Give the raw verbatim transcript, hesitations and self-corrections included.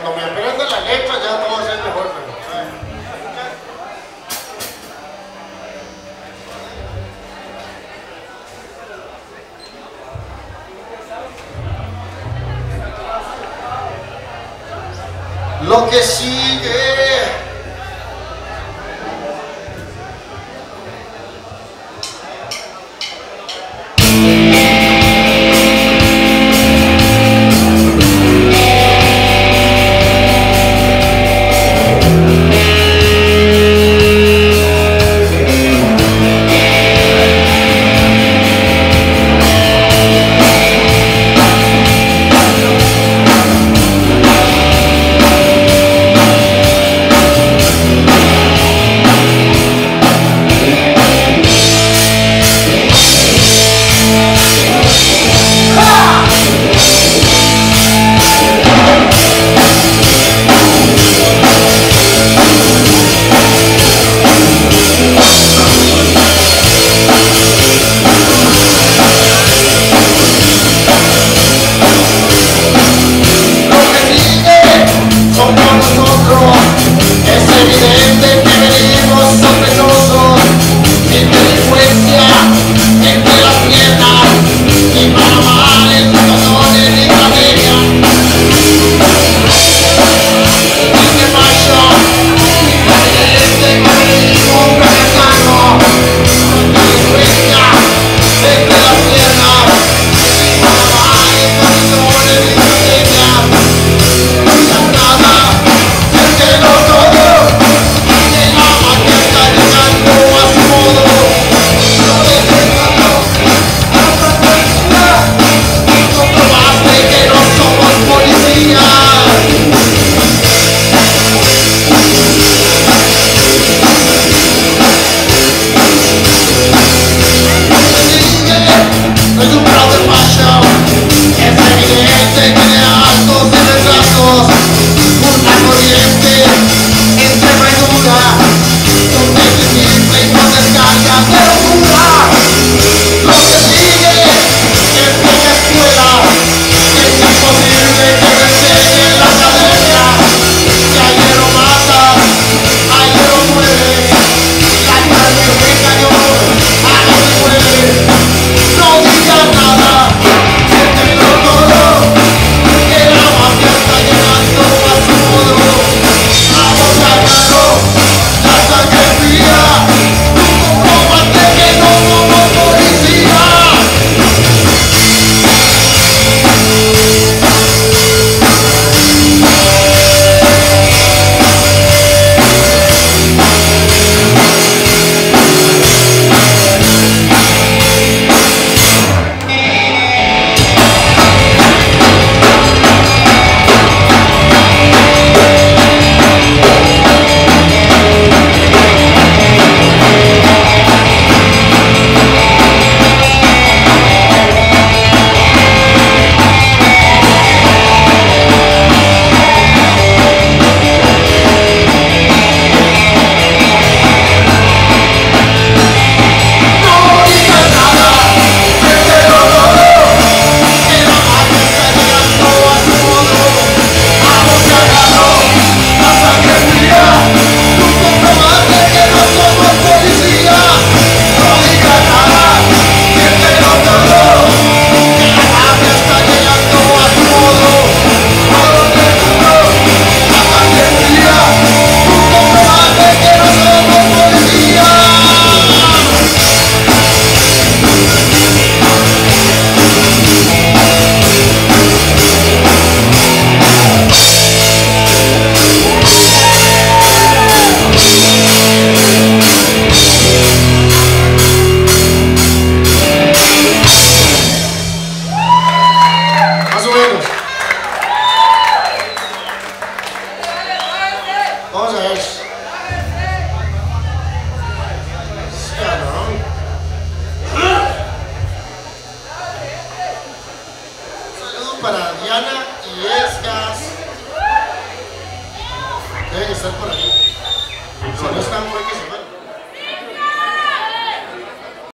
cuando me aprenda la letra ya todo va a ser mejor. Lo que sigue. Están por ahí. Si no están, fue que se van.